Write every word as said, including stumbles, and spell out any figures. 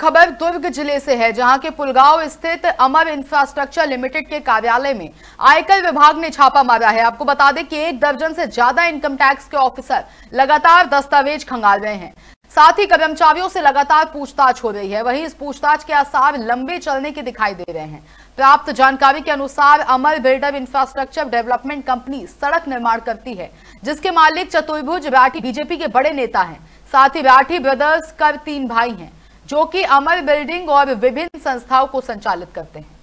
खबर दुर्ग जिले से है, जहां के पुलगांव स्थित अमर इंफ्रास्ट्रक्चर लिमिटेड के कार्यालय में आयकर विभाग ने छापा मारा है। आपको बता दें कि एक दर्जन से ज्यादा इनकम टैक्स के ऑफिसर लगातार दस्तावेज खंगाल रहे हैं, साथ ही कर्मचारियों से लगातार पूछताछ हो रही है। वहीं इस पूछताछ के आसार लंबे चलने के दिखाई दे रहे हैं। प्राप्त जानकारी के अनुसार Amar builder infrastructure development company सड़क निर्माण करती है, जिसके मालिक चतुर्भुज राठी बीजेपी के बड़े नेता हैं। साथ ही राठी ब्रदर्स कर तीन भाई हैं, जो कि अमर बिल्डिंग और विभिन्न संस्थाओं को संचालित करते हैं।